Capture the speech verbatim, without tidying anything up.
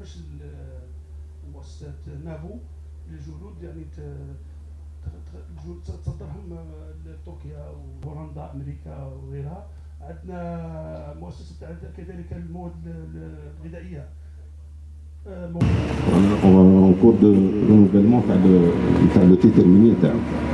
باش مؤسسات نافو للجلود يعني الجلود تصدرهم لتركيا وهولندا امريكا وغيرها. عندنا مؤسسه كذلك المواد الغذائيه اون كور دو رونوفلمون تاع تاع لو تيتر ميني تاعو